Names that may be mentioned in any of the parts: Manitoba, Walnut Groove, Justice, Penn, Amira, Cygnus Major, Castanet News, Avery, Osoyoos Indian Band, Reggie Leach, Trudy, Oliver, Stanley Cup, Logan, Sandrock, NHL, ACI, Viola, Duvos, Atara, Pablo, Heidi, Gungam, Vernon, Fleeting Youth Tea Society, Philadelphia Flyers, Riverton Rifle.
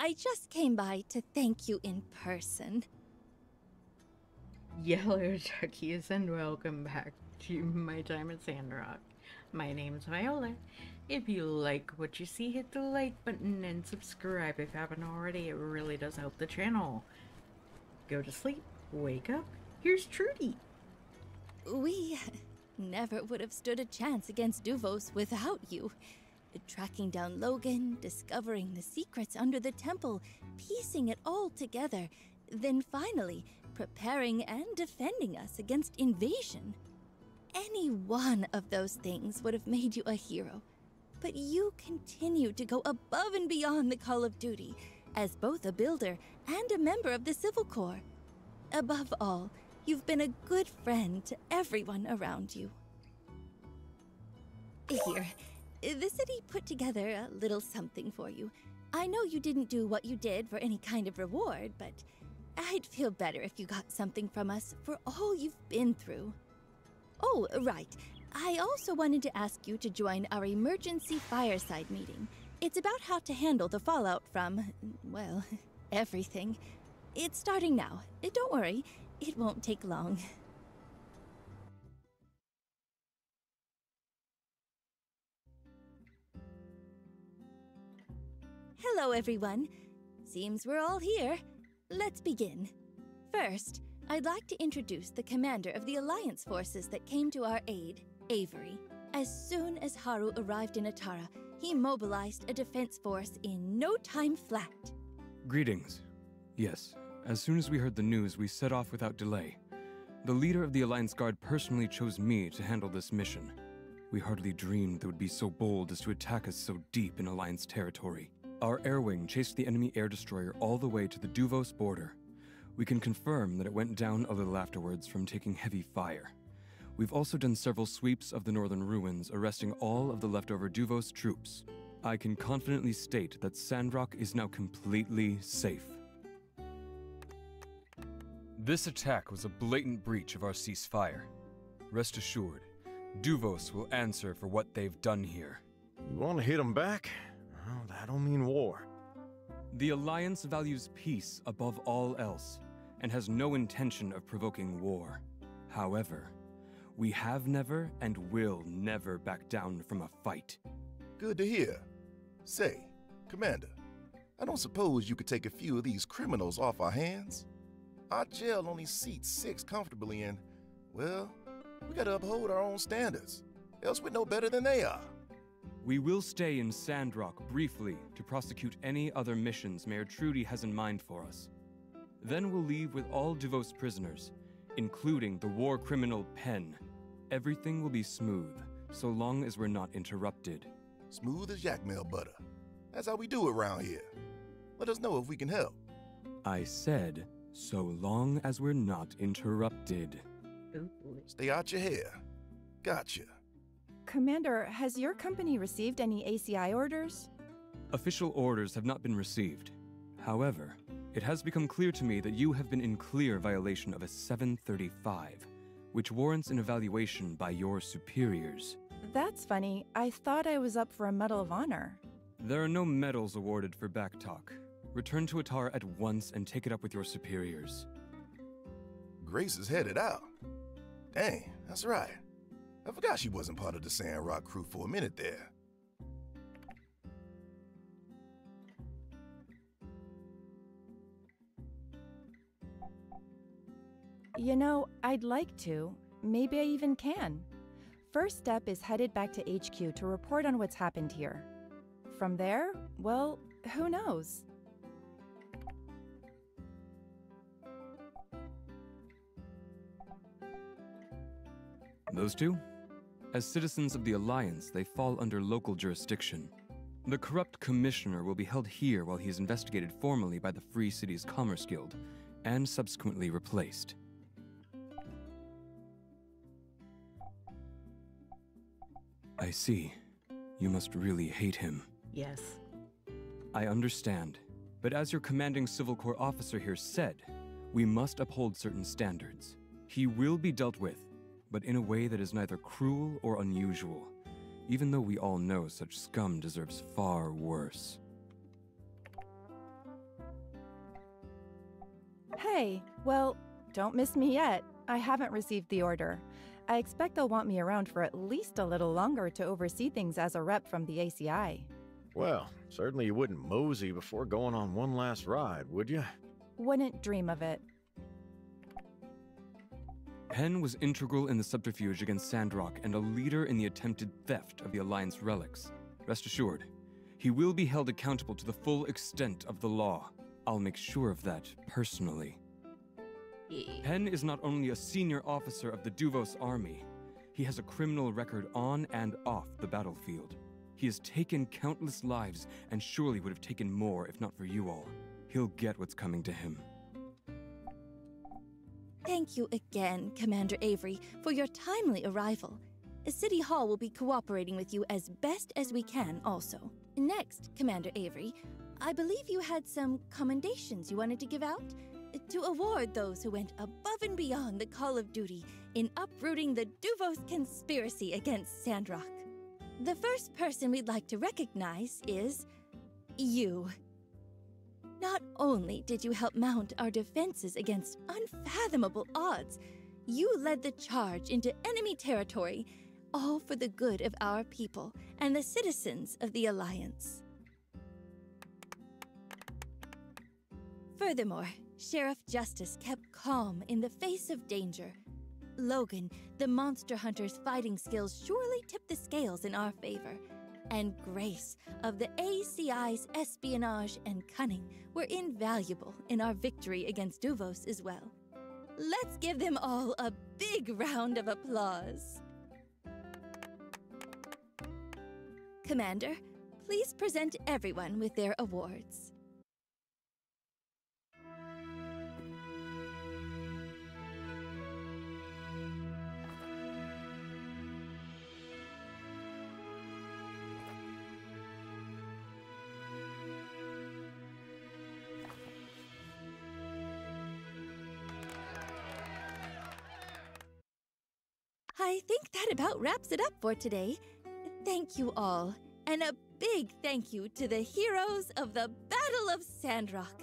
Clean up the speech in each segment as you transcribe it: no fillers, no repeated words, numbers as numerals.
I just came by to thank you in person. Yellow turkeys, and welcome back to my time at Sandrock. My name's Viola. If you like what you see, hit the like button and subscribe if you haven't already. It really does help the channel. Go to sleep, wake up. Here's Trudy. We never would have stood a chance against Duvos without you. Tracking down Logan, discovering the secrets under the temple, piecing it all together, then finally preparing and defending us against invasion. Any one of those things would have made you a hero, but you continue to go above and beyond the call of duty as both a builder and a member of the Civil Corps. Above all, you've been a good friend to everyone around you. Here, the city put together a little something for you. I know you didn't do what you did for any kind of reward, but I'd feel better if you got something from us for all you've been through. Oh, right. I also wanted to ask you to join our emergency fireside meeting. It's about how to handle the fallout from, well, everything. It's starting now. Don't worry, it won't take long. Hello, everyone. Seems we're all here. Let's begin. First, I'd like to introduce the commander of the Alliance forces that came to our aid, Avery. As soon as Haru arrived in Atara, he mobilized a defense force in no time flat. Greetings. Yes, as soon as we heard the news, we set off without delay. The leader of the Alliance Guard personally chose me to handle this mission. We hardly dreamed they would be so bold as to attack us so deep in Alliance territory. Our air wing chased the enemy air destroyer all the way to the Duvos border. We can confirm that it went down a little afterwards from taking heavy fire. We've also done several sweeps of the northern ruins, arresting all of the leftover Duvos troops. I can confidently state that Sandrock is now completely safe. This attack was a blatant breach of our ceasefire. Rest assured, Duvos will answer for what they've done here. You want to hit them back? Well, that'll mean war. The Alliance values peace above all else, and has no intention of provoking war. However, we have never and will never back down from a fight. Good to hear. Say, Commander, I don't suppose you could take a few of these criminals off our hands? Our jail only seats 6 comfortably and, well, we gotta uphold our own standards, else we're no better than they are. We will stay in Sandrock briefly to prosecute any other missions Mayor Trudy has in mind for us. Then we'll leave with all Duvos prisoners, including the war criminal Penn. Everything will be smooth, so long as we're not interrupted. Smooth as yakmail butter. That's how we do it around here. Let us know if we can help. I said, so long as we're not interrupted. Stay out your hair. Gotcha. Commander, has your company received any ACI orders? Official orders have not been received. However, it has become clear to me that you have been in clear violation of a 735, which warrants an evaluation by your superiors. That's funny. I thought I was up for a Medal of Honor. There are no medals awarded for backtalk. Return to Atara at once and take it up with your superiors. Grace is headed out. Dang, that's right. I forgot she wasn't part of the Sandrock crew for a minute there. You know, I'd like to. Maybe I even can. First step is headed back to HQ to report on what's happened here. From there, well, who knows? Those two? As citizens of the Alliance, they fall under local jurisdiction. The corrupt commissioner will be held here while he is investigated formally by the Free Cities Commerce Guild, and subsequently replaced. I see. You must really hate him. Yes. I understand. But as your commanding Civil Corps officer here said, we must uphold certain standards. He will be dealt with, but in a way that is neither cruel or unusual, even though we all know such scum deserves far worse. Hey, well, don't miss me yet. I haven't received the order. I expect they'll want me around for at least a little longer to oversee things as a rep from the ACI. Well, certainly you wouldn't mosey before going on one last ride, would you? Wouldn't dream of it. Penn was integral in the subterfuge against Sandrock and a leader in the attempted theft of the Alliance relics. Rest assured, he will be held accountable to the full extent of the law. I'll make sure of that personally. Penn is not only a senior officer of the Duvos army, he has a criminal record on and off the battlefield. He has taken countless lives and surely would have taken more if not for you all. He'll get what's coming to him. Thank you again, Commander Avery, for your timely arrival. City Hall will be cooperating with you as best as we can also. Next, Commander Avery, I believe you had some commendations you wanted to give out? To award those who went above and beyond the call of duty in uprooting the Duvos conspiracy against Sandrock. The first person we'd like to recognize is you. Not only did you help mount our defenses against unfathomable odds, you led the charge into enemy territory, all for the good of our people and the citizens of the Alliance. Furthermore, Sheriff Justice kept calm in the face of danger. Logan, the monster hunter's fighting skills surely tipped the scales in our favor. And Grace of the ACI's espionage and cunning were invaluable in our victory against Duvos as well. Let's give them all a big round of applause. Commander, please present everyone with their awards. I think that about wraps it up for today. Thank you all, and a big thank you to the heroes of the Battle of Sandrock.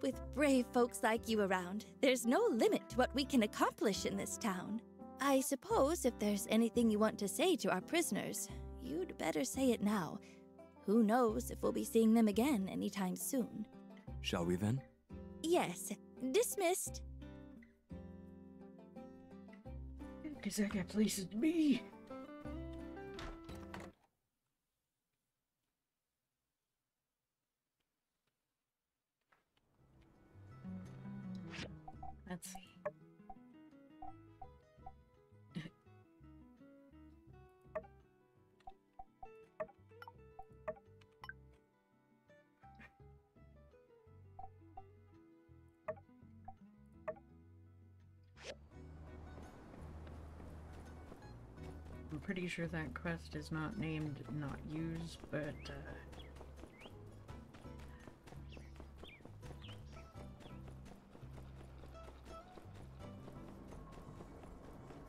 With brave folks like you around, there's no limit to what we can accomplish in this town. I suppose if there's anything you want to say to our prisoners, you'd better say it now. Who knows if we'll be seeing them again anytime soon. Shall we then? Yes. Dismissed. Cause that guy places me. Let's see. I'm pretty sure that quest is not named Not Used, but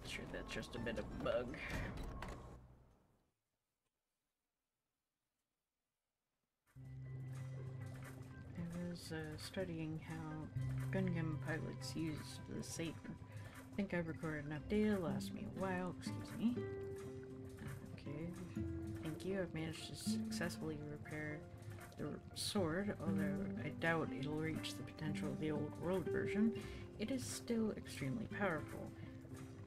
sure that's just a bit of a bug. I was studying how Gungam pilots used the Satan. I think I recorded enough data, last me a while, excuse me. Okay, thank you. I've managed to successfully repair the sword, although I doubt it'll reach the potential of the old world version. It is still extremely powerful.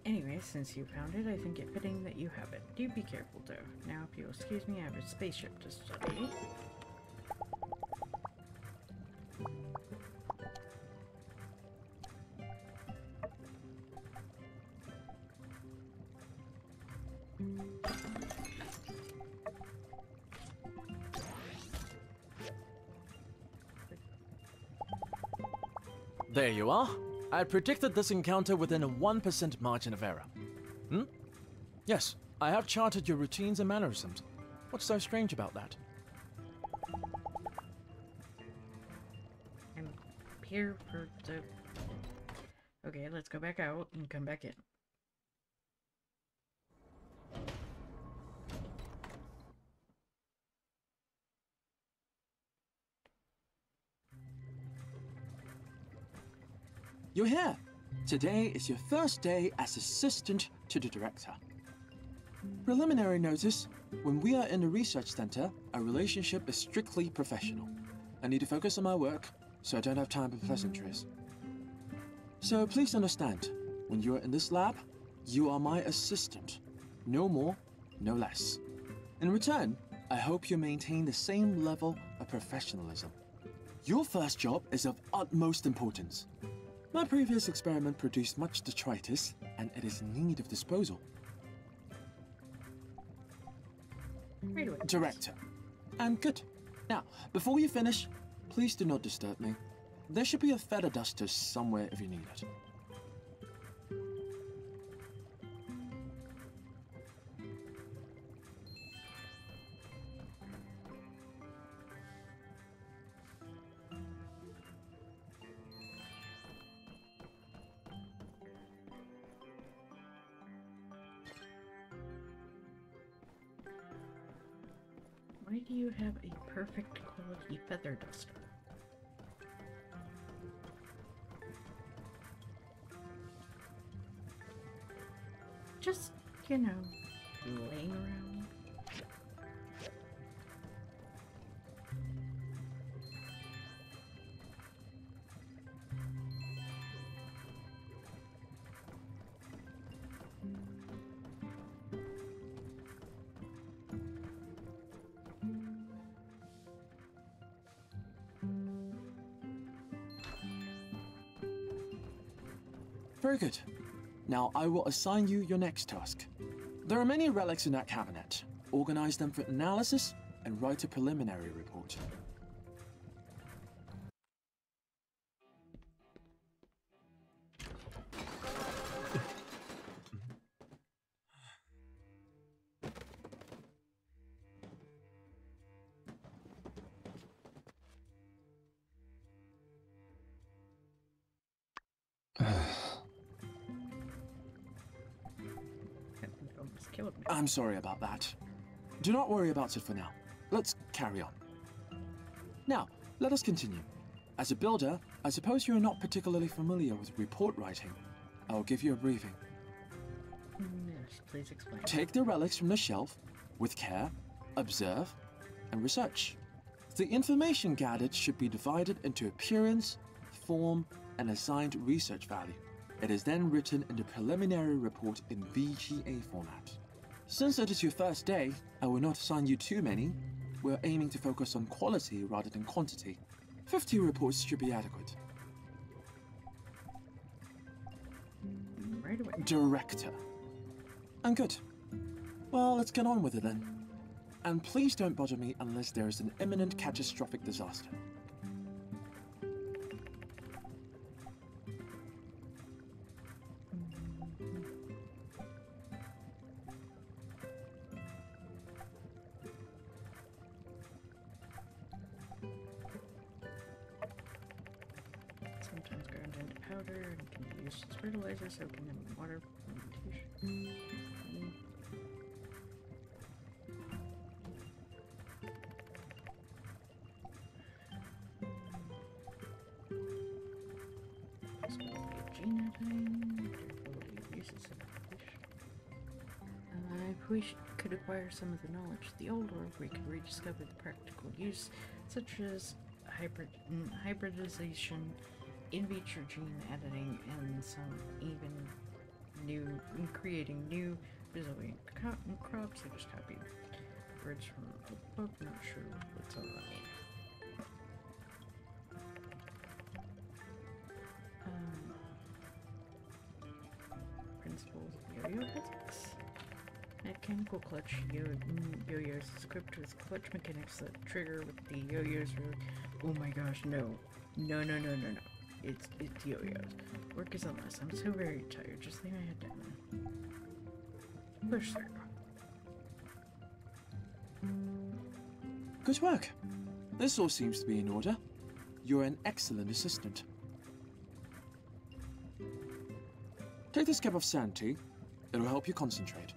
Anyway, since you found it, I think it fitting that you have it. Do be careful though. Now if you'll excuse me, I have a spaceship to study. There you are. I predicted this encounter within a 1% margin of error. Hmm? Yes, I have charted your routines and mannerisms. What's so strange about that? I'm here for the... Okay, let's go back out and come back in. You're here. Today is your first day as assistant to the director. Preliminary notice, when we are in the research center, our relationship is strictly professional. I need to focus on my work, so I don't have time for pleasantries. So please understand, when you are in this lab, you are my assistant. No more, no less. In return, I hope you maintain the same level of professionalism. Your first job is of utmost importance. My previous experiment produced much detritus, and it is in need of disposal. Director. And good. Now, before you finish, please do not disturb me. There should be a feather duster somewhere if you need it. Why do you have a perfect quality feather duster? Just, you know, laying around. Very good. Now I will assign you your next task. There are many relics in that cabinet. Organize them for analysis and write a preliminary report. I'm sorry about that. Do not worry about it for now. Let's carry on. Now, let us continue. As a builder, I suppose you are not particularly familiar with report writing. I will give you a briefing. Yes, please explain. Take the relics from the shelf, with care, observe, and research. The information gathered should be divided into appearance, form, and assigned research value. It is then written in the preliminary report in VGA format. Since it is your first day, I will not assign you too many. We're aiming to focus on quality rather than quantity. 50 reports should be adequate. Right away. Director. I'm good. Well, let's get on with it then. And please don't bother me unless there is an imminent catastrophic disaster. Soaking in water fermentation. It's going to be genotyping, if we could acquire some of the knowledge of the old world, we could rediscover the practical use, such as hybridization, in vitro gene editing, and some even creating new resilient cotton crops. I just copied words from a book, not sure what's on that name. Principles of yo-yo physics. A chemical clutch yo-yos is equipped with clutch mechanics that trigger with the yo-yos. Oh my gosh, no. No, no, no, no, no. It's yo-yos. Work is on this. I'm so very tired. Just lay my head down. Push through. Good work. This all seems to be in order. You're an excellent assistant. Take this cup of sand tea. It'll help you concentrate.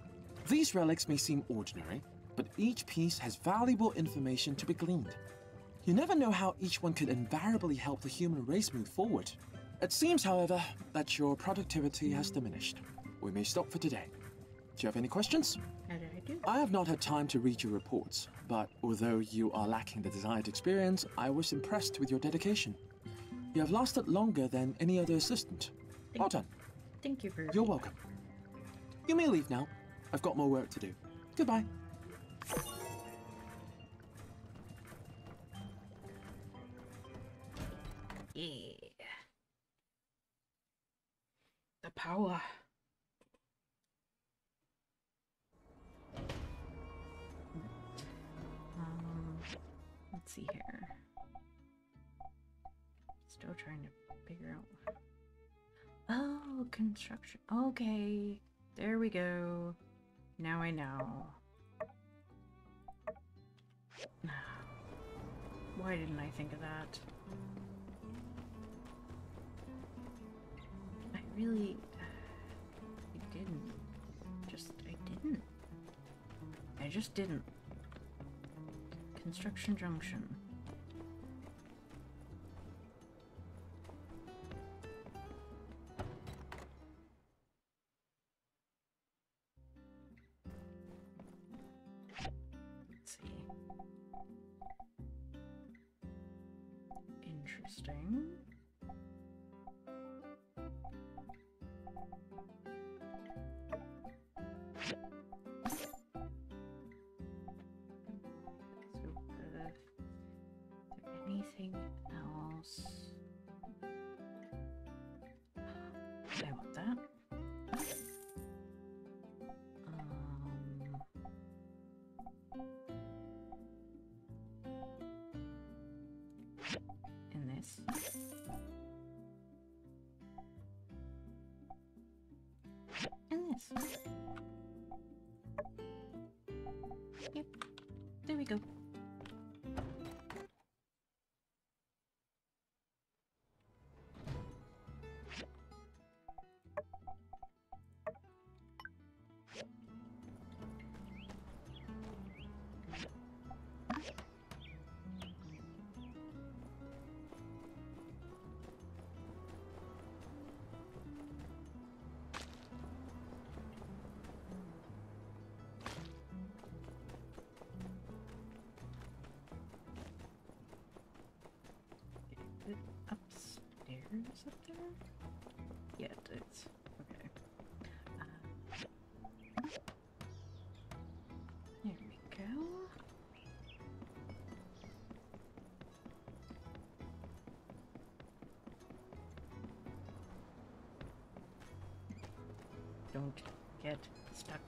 These relics may seem ordinary, but each piece has valuable information to be gleaned. You never know how each one could invariably help the human race move forward. It seems, however, that your productivity has diminished. We may stop for today. Do you have any questions? I have not had time to read your reports, but although you are lacking the desired experience, I was impressed with your dedication. You have lasted longer than any other assistant. Well done. Thank you for your... You're welcome. You may leave now. I've got more work to do. Goodbye. Yeah. The power. Let's see here. Still trying to figure out. Oh, construction. Okay. There we go. Now I know. Why didn't I think of that? I just didn't. Construction junction. Let's see. Interesting. Yep, there we go. Upstairs up there? Yeah, it is. Okay. There we go. Don't get stuck.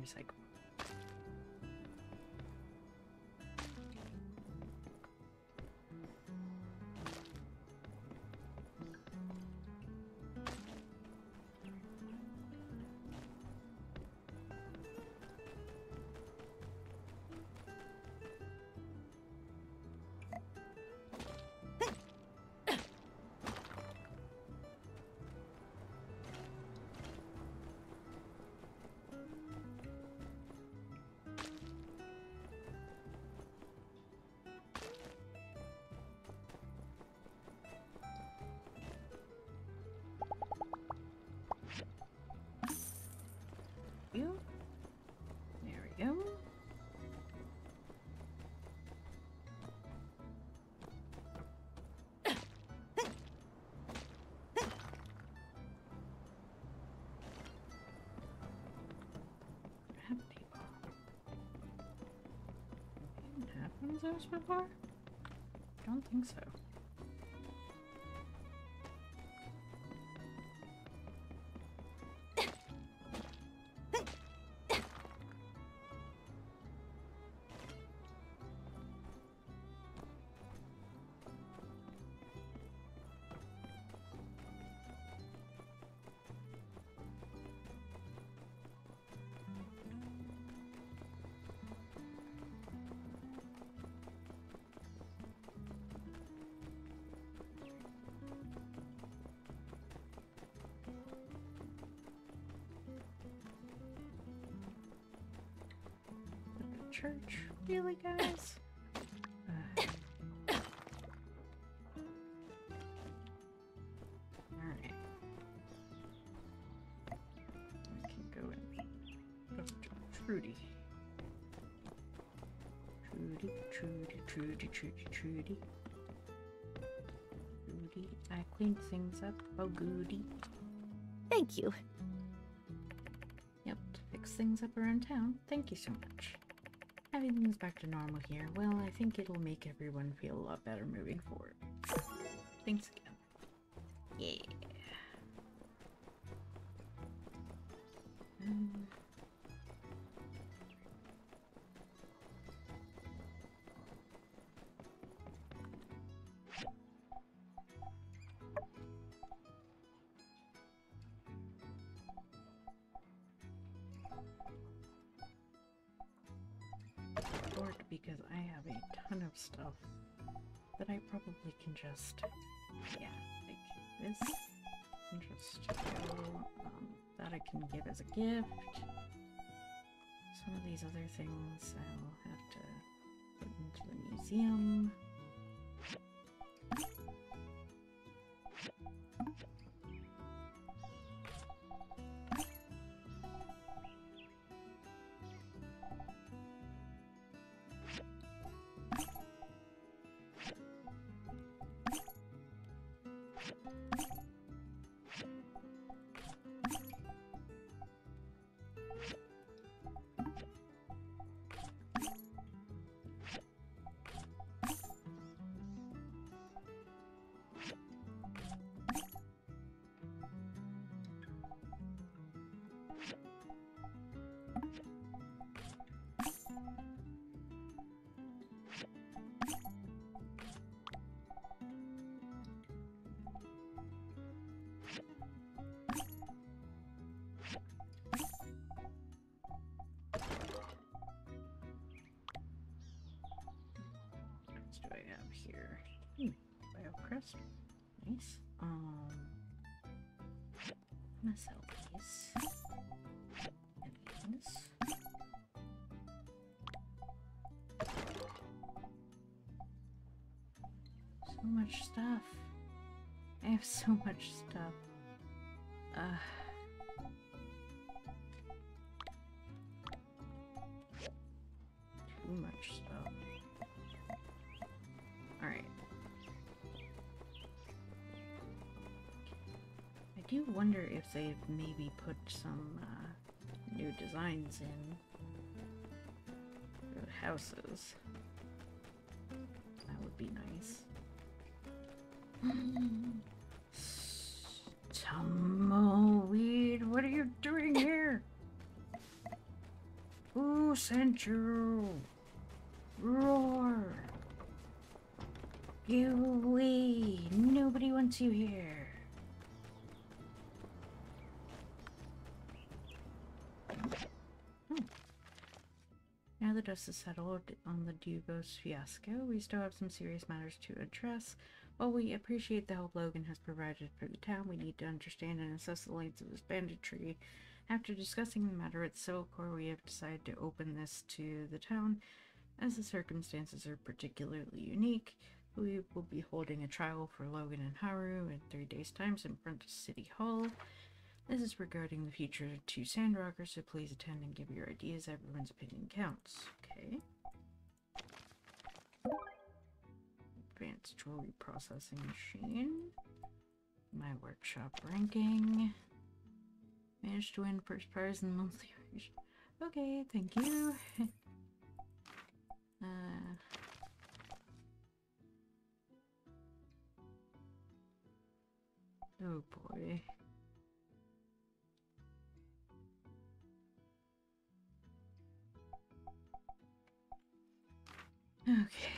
Recycle. Happens those before? I don't think so. church? Really, guys? Alright. We can go and go to Trudy. Trudy, Trudy, Trudy, Trudy, Trudy. Trudy, I cleaned things up. Oh, goody. Thank you. Yep, fix things up around town. Thank you so much. Everything's back to normal here. Well, I think it'll make everyone feel a lot better moving forward. Thanks again. Yeah. Because I have a ton of stuff that I probably can just, yeah, like this, and just go, that I can give as a gift. Some of these other things I'll have to put into the museum. Here. Biocrest. Nice. I'm gonna sell these. And these. So much stuff. I have so much stuff. Too much stuff. I do wonder if they've maybe put some new designs in for houses. That would be nice. Tumbleweed, what are you doing here? Who sent you? Roar! You wee! Nobody wants you here. The dust is settled on the Duvos fiasco. We still have some serious matters to address. While we appreciate the help Logan has provided for the town, we need to understand and assess the lengths of this banditry. After discussing the matter at Civil Corps, we have decided to open this to the town. As the circumstances are particularly unique, we will be holding a trial for Logan and Haru in 3 days' time in front of City Hall. This is regarding the future to Sandrockers, so please attend and give your ideas. Everyone's opinion counts. Okay. Advanced jewelry processing machine. My workshop ranking. Managed to win first prize in the monthly. Okay, thank you. Oh boy. Okay.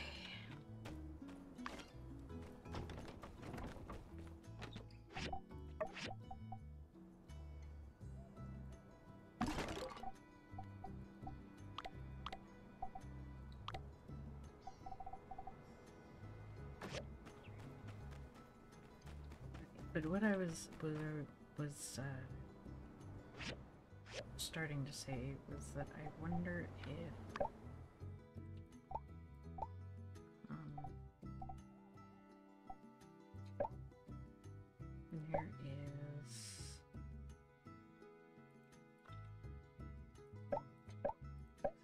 But what I was starting to say was that I wonder if Where is...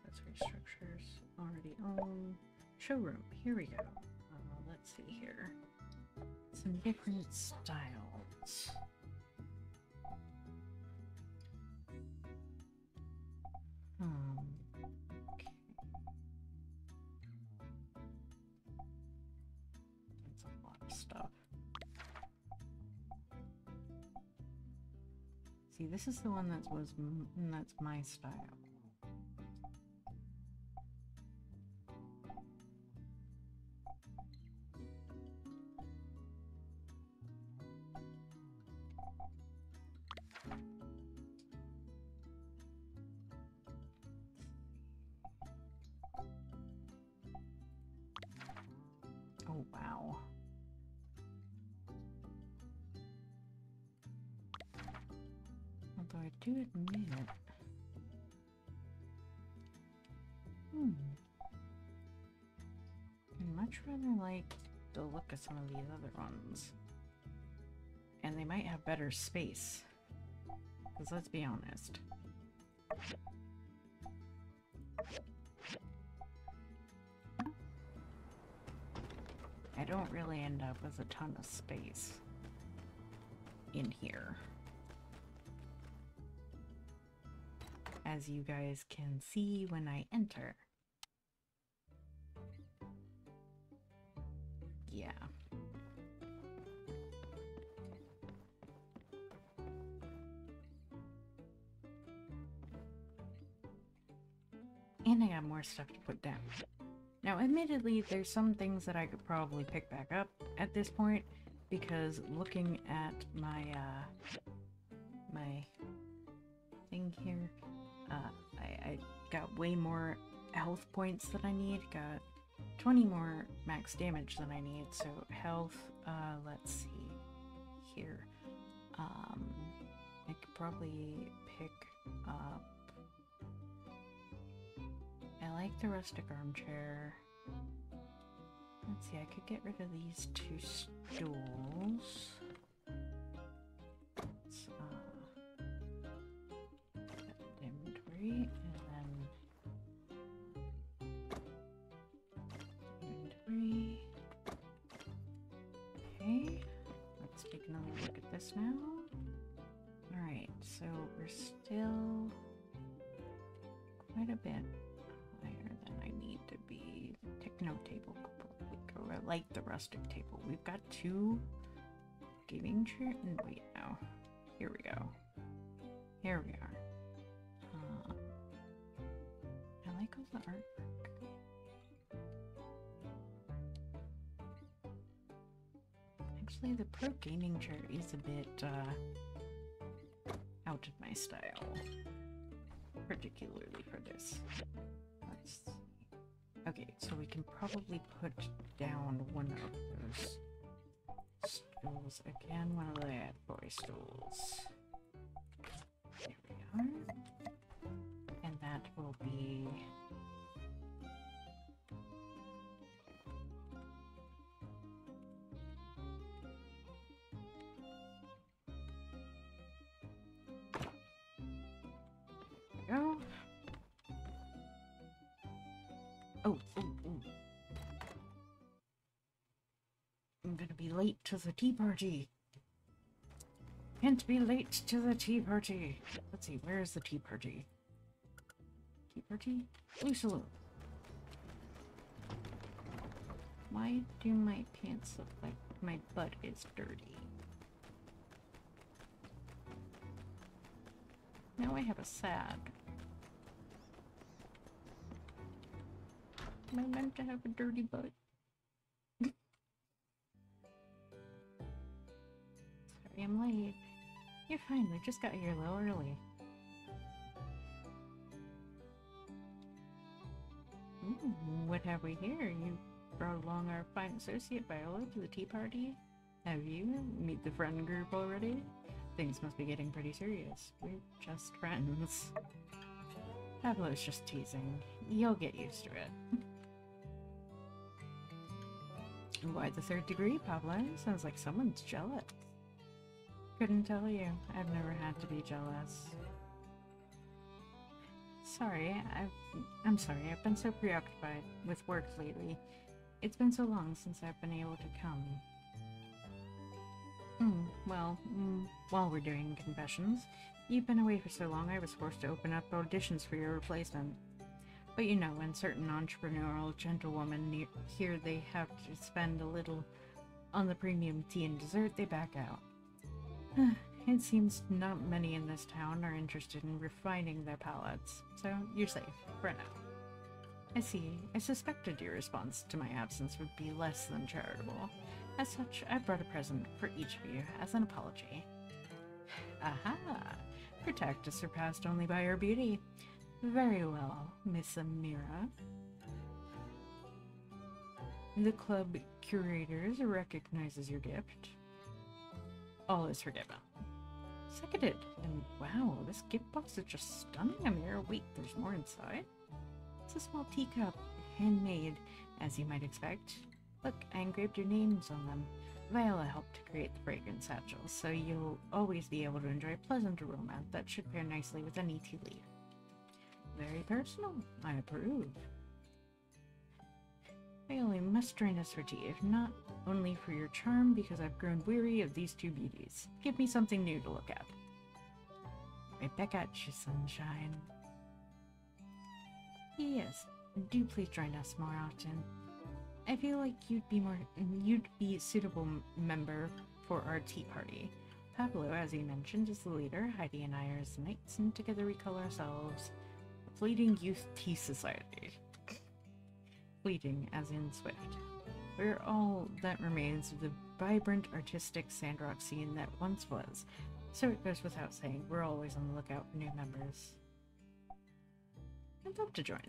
accessory structures already on. Showroom. Here we go. Let's see here. Some different styles. Okay. That's a lot of stuff. See, this is the one that was that's my style. Some of these other ones, and they might have better space, because let's be honest, I don't really end up with a ton of space in here, as you guys can see when I enter. Yeah. And I got more stuff to put down. Now, admittedly, there's some things that I could probably pick back up at this point, because looking at my, my thing here, I got way more health points than I need. Got 20 more max damage than I need, so health, let's see here. I could probably pick up... I like the rustic armchair. Let's see, I could get rid of these two stools. Let's, inventory. Okay, let's take another look at this now. Alright, so we're still quite a bit higher than I need to be. Techno table completely go. I like the rustic table. We've got two gaming chairs. And wait, no. Here we go. Here we are. I like all the art. Actually, the pro gaming chair is a bit out of my style, particularly for this. Let's see. Okay, so we can probably put down one of those stools again, one of the bad boy stools. There we are. And that will be... late to the tea party. Can't be late to the tea party. Let's see, where is the tea party? Tea party? Blue Saloon. Why do my pants look like my butt is dirty? Now I have a sad. Am I meant to have a dirty butt? I'm late. You're fine, we just got here a little early. Ooh, what have we here? You brought along our fine associate Viola to the tea party? Have you? Meet the friend group already? Things must be getting pretty serious. We're just friends. Pablo's just teasing. You'll get used to it. Why the third degree, Pablo? Sounds like someone's jealous. Couldn't tell you. I've never had to be jealous. Sorry, I'm sorry. I've been so preoccupied with work lately. It's been so long since I've been able to come. While we're doing confessions, you've been away for so long I was forced to open up auditions for your replacement. But you know, when certain entrepreneurial gentlewomen hear they have to spend a little on the premium tea and dessert, they back out. It seems not many in this town are interested in refining their palates, so you're safe, for now. I see. I suspected your response to my absence would be less than charitable. As such, I brought a present for each of you as an apology. Aha! Your tact is surpassed only by your beauty. Very well, Miss Amira. The club curators recognizes your gift. All is forgiven. Seconded. And wow, this gift box is just stunning, Amira. Wait, there's more inside? It's a small teacup, handmade, as you might expect. Look, I engraved your names on them. Viola helped to create the fragrance satchel, so you'll always be able to enjoy a pleasant aroma that should pair nicely with any tea leaf. Very personal. I approve. I only must join us for tea, if not only for your charm, because I've grown weary of these two beauties. Give me something new to look at. Right back at you, sunshine. Yes, do please join us more often. I feel like you'd be a suitable member for our tea party. Pablo, as he mentioned, is the leader. Heidi and I are his knights, and together we call ourselves the Fleeting Youth Tea Society. Fleeting, as in swift. We're all that remains of the vibrant, artistic Sandrock scene that once was. So it goes without saying, we're always on the lookout for new members. I'd love to join.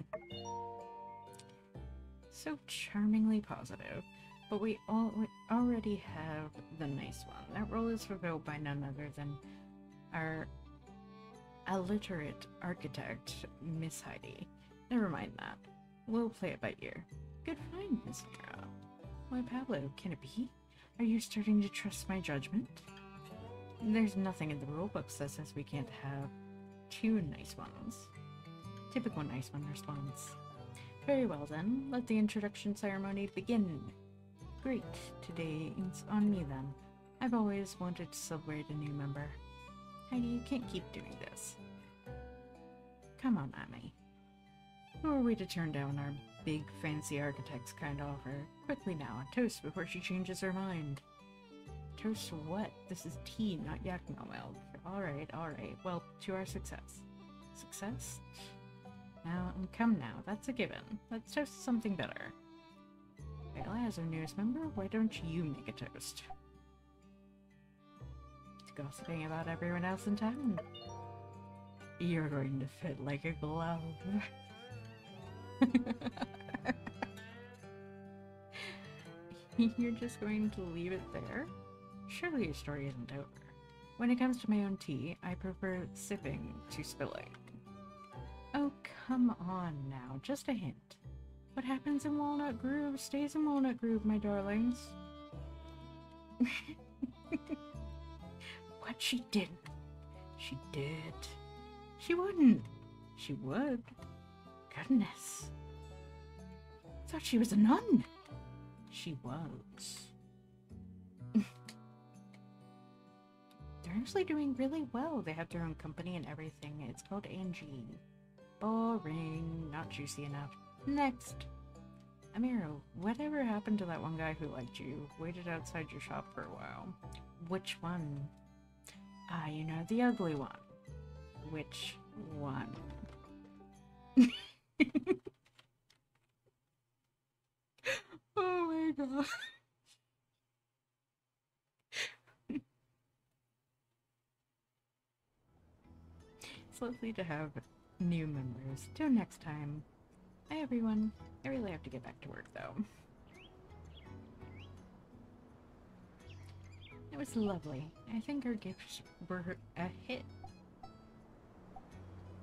So charmingly positive, but we already have the nice one. That role is fulfilled by none other than our illiterate architect, Miss Heidi. Never mind that. We'll play it by ear. Good find, Miss Amira. Why, Pablo, can it be? Are you starting to trust my judgment? There's nothing in the rulebook that says we can't have two nice ones. Typical nice one response. Very well then, let the introduction ceremony begin. Great, today it's on me then. I've always wanted to celebrate a new member. Heidi, you can't keep doing this. Come on, Amy. Who are we to turn down our big fancy architect's kind offer? Quickly now, a toast before she changes her mind. Toast what? This is tea, not Yakima milk. Alright. Well, to our success. Success? Now, come now, that's a given. Let's toast to something better. Viola, as our newest member, why don't you make a toast? To gossiping about everyone else in town. You're going to fit like a glove. You're just going to leave it there? Surely your story isn't over. When it comes to my own tea, I prefer sipping to spilling. Oh, come on now, just a hint. What happens in Walnut Groove stays in Walnut Groove, my darlings. What she did. She did. She wouldn't. She would. Goodness. I thought she was a nun. She was. They're actually doing really well. They have their own company and everything. It's called Angie. Boring. Not juicy enough. Next. Amira, whatever happened to that one guy who liked you? Waited outside your shop for a while. Which one? Ah, you know, the ugly one. Which one? Oh my god. It's lovely to have new members. Till next time. Hi everyone. I really have to get back to work though. It was lovely. I think our gifts were a hit.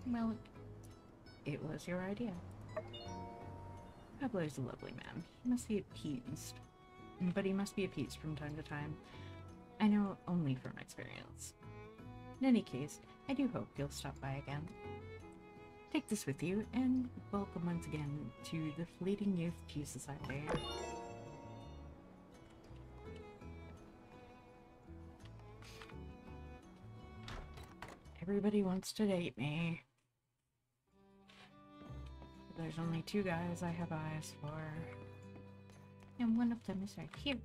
Well, it was your idea. Pablo's a lovely man. He must be appeased. But he must be appeased from time to time. I know only from experience. In any case, I do hope you'll stop by again. Take this with you, and welcome once again to the Fleeting Youth Tea Society. Everybody wants to date me. There's only two guys I have eyes for. And one of them is right here.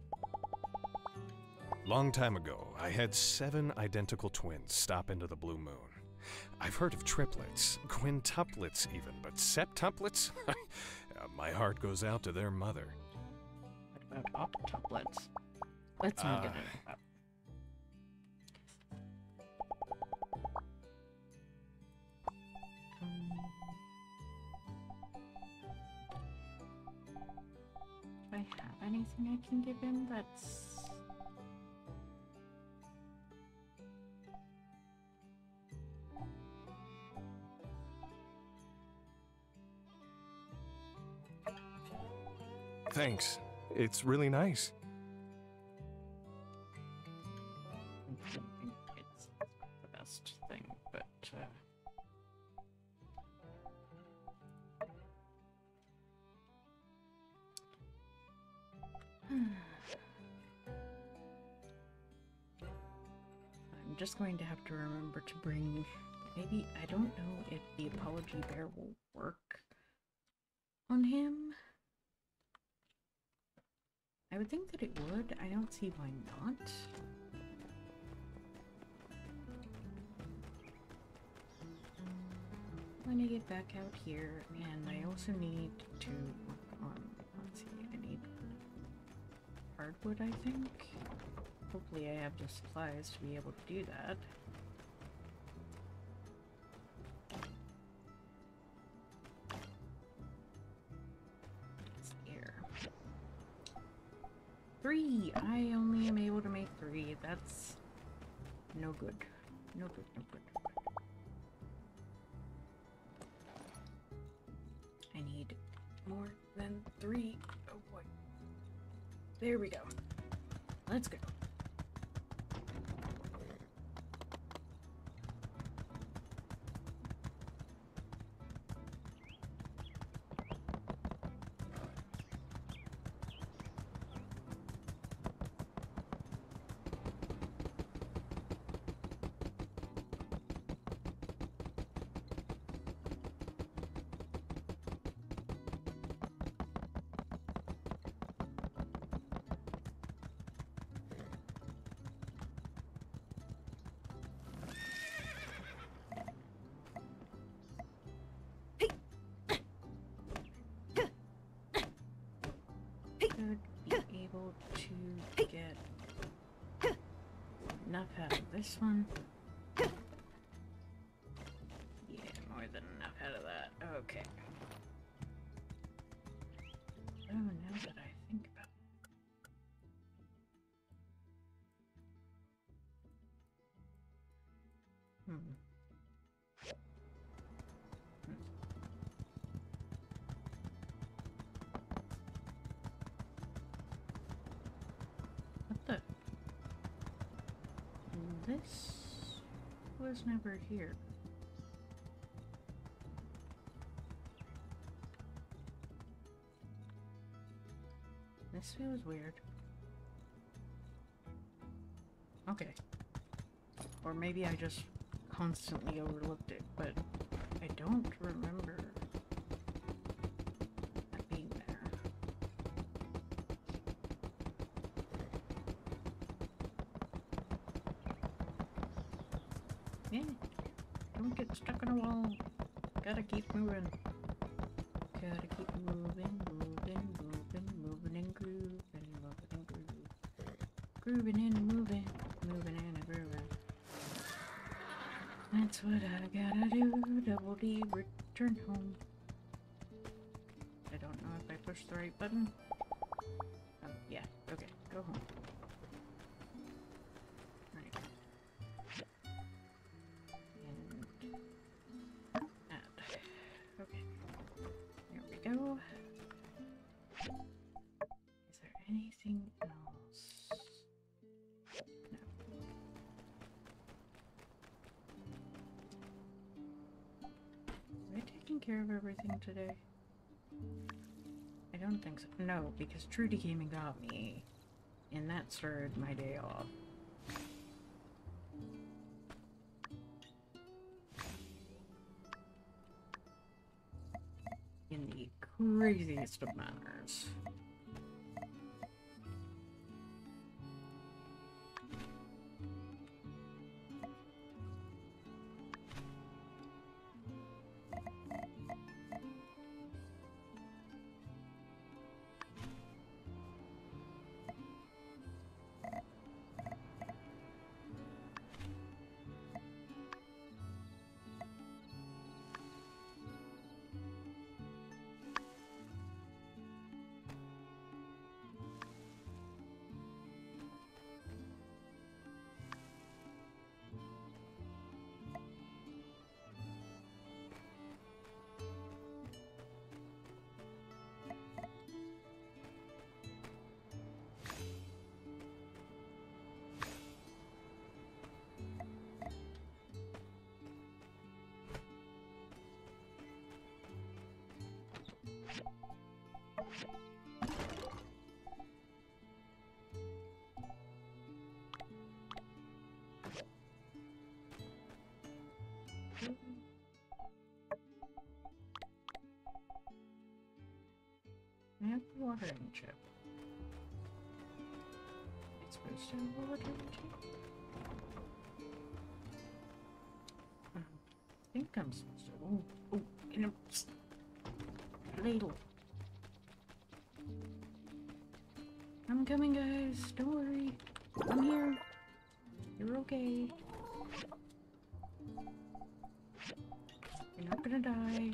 Long time ago, I had 7 identical twins stop into the Blue Moon. I've heard of triplets, quintuplets even, but septuplets? My heart goes out to their mother. What about octuplets? Let's not get into that. Do I have anything I can give him that's... Thanks. It's really nice. I don't think it's the best thing, but... I'm just going to have to remember to bring... Maybe, I don't know if the apology bear will work on him. I would think that it would. I don't see why not. I'm gonna get back out here, and I also need to work on, let's see, I need hardwood, I think. Hopefully I have the supplies to be able to do that. I only am able to make 3. That's no good. No good, no good. I need more than 3. Oh boy. There we go. Let's go. To get enough out of this one. Yeah, more than enough out of that. Okay. Oh, now that I think about it. Was never here. This feels weird. Okay. Or maybe I just constantly overlooked it, but I don't remember that being there. Yeah, don't get stuck on a wall. Gotta keep moving. Gotta keep moving, moving, moving, moving and grooving, moving and grooving. Grooving and moving, moving and grooving. That's what I gotta do. Double D, return home. I don't know if I pushed the right button. Oh, yeah, okay, go home. Is there anything else? No. care of everything today? I don't think so. No, because Trudy came and got me, and that started my day off. In the craziest of manners. I have the watering chip. It's supposed to have a watering chip. I think I'm supposed to. Oh, oh, in a ladle. I'm coming, guys. Don't worry. I'm here. You're okay. You're not gonna die.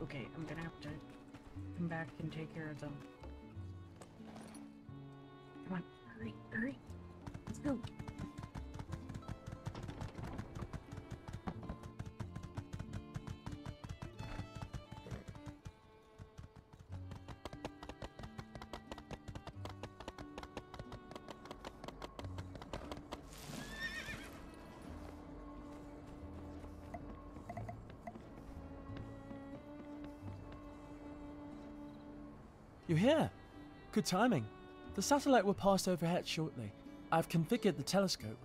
Okay, I'm gonna have to come back and take care of them. Come on, hurry, hurry. Let's go. You're here! Good timing. The satellite will pass overhead shortly. I've configured the telescope.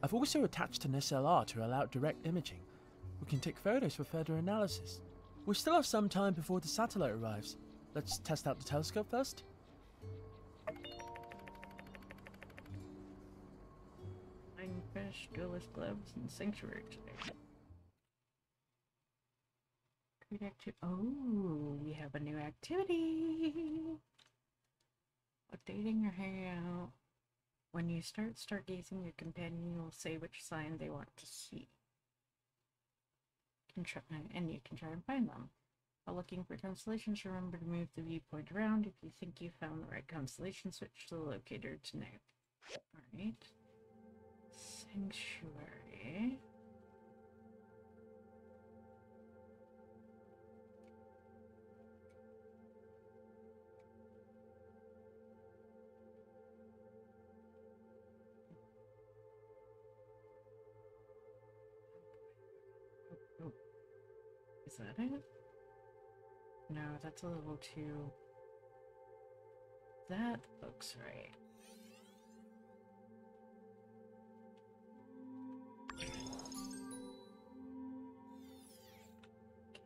I've also attached an SLR to allow direct imaging. We can take photos for further analysis. We still have some time before the satellite arrives. Let's test out the telescope first. I'm finished with gloves and sanctuary today. Oh, we have a new activity! Updating your hangout. When you start stargazing, your companion will say which sign they want to see. And you can try and find them. While looking for constellations, remember to move the viewpoint around. If you think you found the right constellation, switch to the locator to know. Alright. Sanctuary. Is that it? No, that's a level 2. That looks right.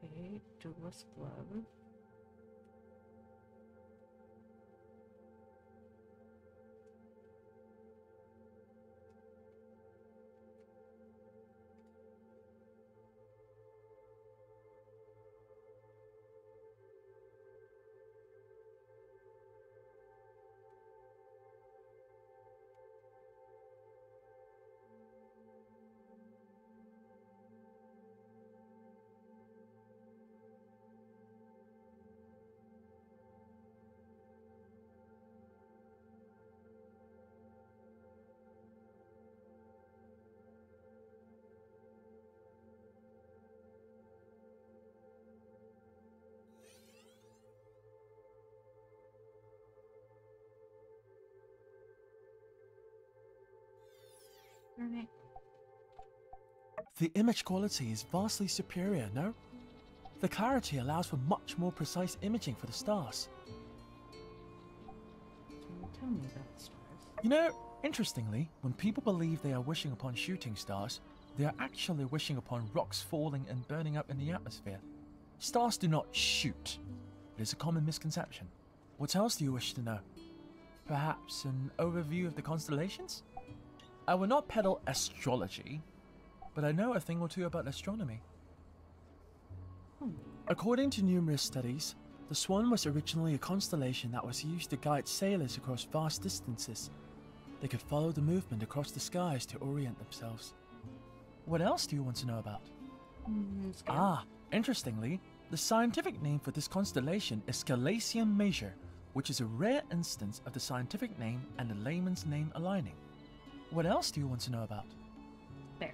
Okay, Duvos glove. Alright. The image quality is vastly superior, no? The clarity allows for much more precise imaging for the stars. Tell me about the stars. You know, interestingly, when people believe they are wishing upon shooting stars, they are actually wishing upon rocks falling and burning up in the atmosphere. Stars do not shoot. It is a common misconception. What else do you wish to know? Perhaps an overview of the constellations? I will not peddle astrology, but I know a thing or two about astronomy. According to numerous studies, the swan was originally a constellation that was used to guide sailors across vast distances. They could follow the movement across the skies to orient themselves. What else do you want to know about? Ah, interestingly, the scientific name for this constellation is Cygnus Major, which is a rare instance of the scientific name and the layman's name aligning. What else do you want to know about? There.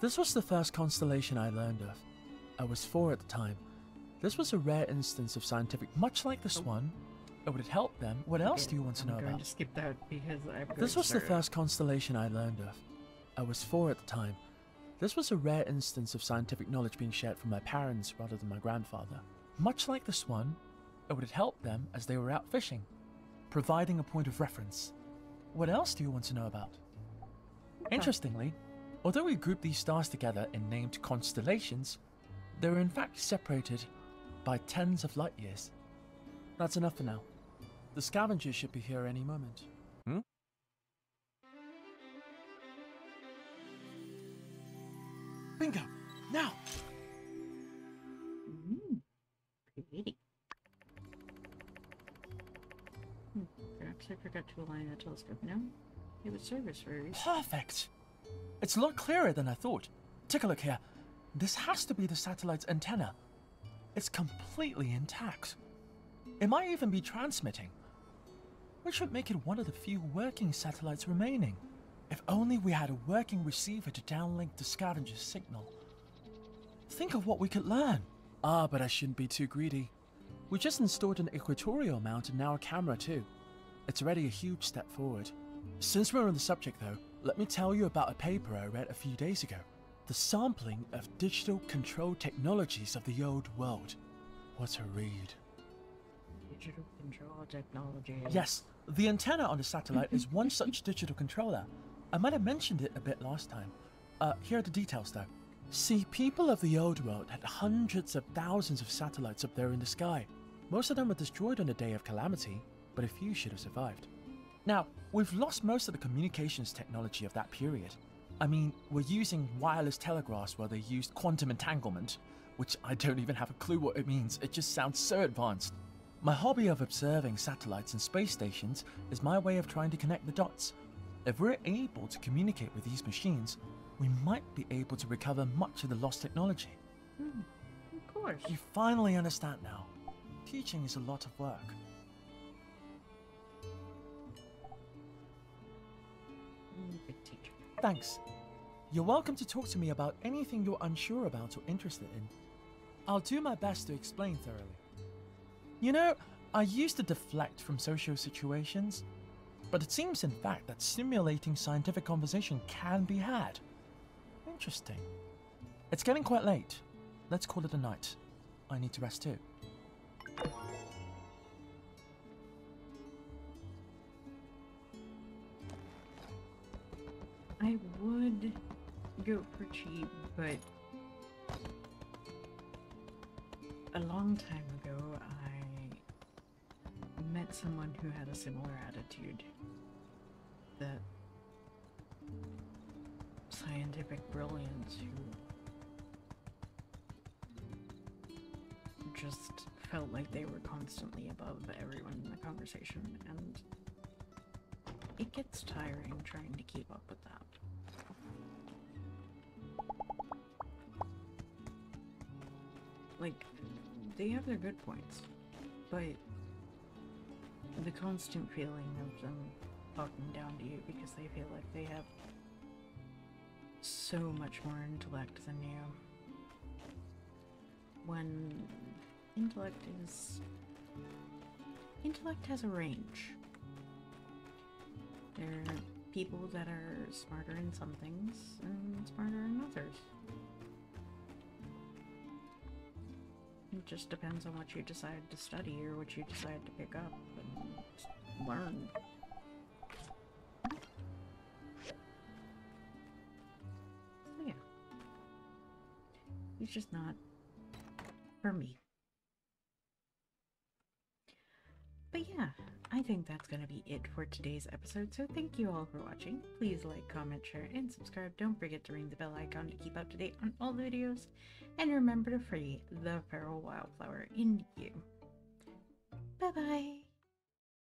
This was the first constellation I learned of. I was 4 at the time. This was a rare instance of scientific, much like this one. It would help them. What else do you want to know about? I'm going to skip that because I'm going This was the first constellation I learned of. I was 4 at the time. This was a rare instance of scientific knowledge being shared from my parents rather than my grandfather. Much like this one, it would help them as they were out fishing, providing a point of reference. What else do you want to know about? Interestingly, although we group these stars together in named constellations, they were in fact separated by tens of light years. That's enough for now. The scavengers should be here any moment. Bingo! Now! Pretty. Perhaps I forgot to align the telescope. No? It would serve us very recently. Perfect! It's a lot clearer than I thought. Take a look here. This has to be the satellite's antenna. It's completely intact. It might even be transmitting, which would make it one of the few working satellites remaining. If only we had a working receiver to downlink the scavenger's signal. Think of what we could learn. Ah, but I shouldn't be too greedy. We just installed an equatorial mount and now a camera too. It's already a huge step forward. Since we're on the subject though, let me tell you about a paper I read a few days ago. The sampling of digital control technologies of the old world. What a read. Digital control technology. Yes, the antenna on the satellite is one such digital controller. I might have mentioned it a bit last time. Here are the details though. See, people of the old world had hundreds of thousands of satellites up there in the sky. Most of them were destroyed on the day of calamity, but a few should have survived. Now, we've lost most of the communications technology of that period. I mean, we're using wireless telegraphs while they used quantum entanglement, which I don't even have a clue what it means. It just sounds so advanced. My hobby of observing satellites and space stations is my way of trying to connect the dots. If we're able to communicate with these machines, we might be able to recover much of the lost technology. Of course. You finally understand now. Teaching is a lot of work. Good teacher. Thanks. You're welcome to talk to me about anything you're unsure about or interested in. I'll do my best to explain thoroughly. You know, I used to deflect from social situations, but it seems in fact that stimulating scientific conversation can be had. Interesting. It's getting quite late. Let's call it a night. I need to rest too. I would go for cheap, but a long time ago, met someone who had a similar attitude that scientific brilliance who just felt like they were constantly above everyone in the conversation, and it gets tiring trying to keep up with that. Like, they have their good points, but the constant feeling of them talking down to you because they feel like they have so much more intellect than you, when intellect has a range. There are people that are smarter in some things and smarter in others. It just depends on what you decide to study or what you decide to pick up and learn. So yeah. He's just not for me. But yeah, I think that's going to be it for today's episode, so thank you all for watching. Please like, comment, share, and subscribe. Don't forget to ring the bell icon to keep up to date on all the videos, and remember to free the feral wildflower in you. Bye-bye!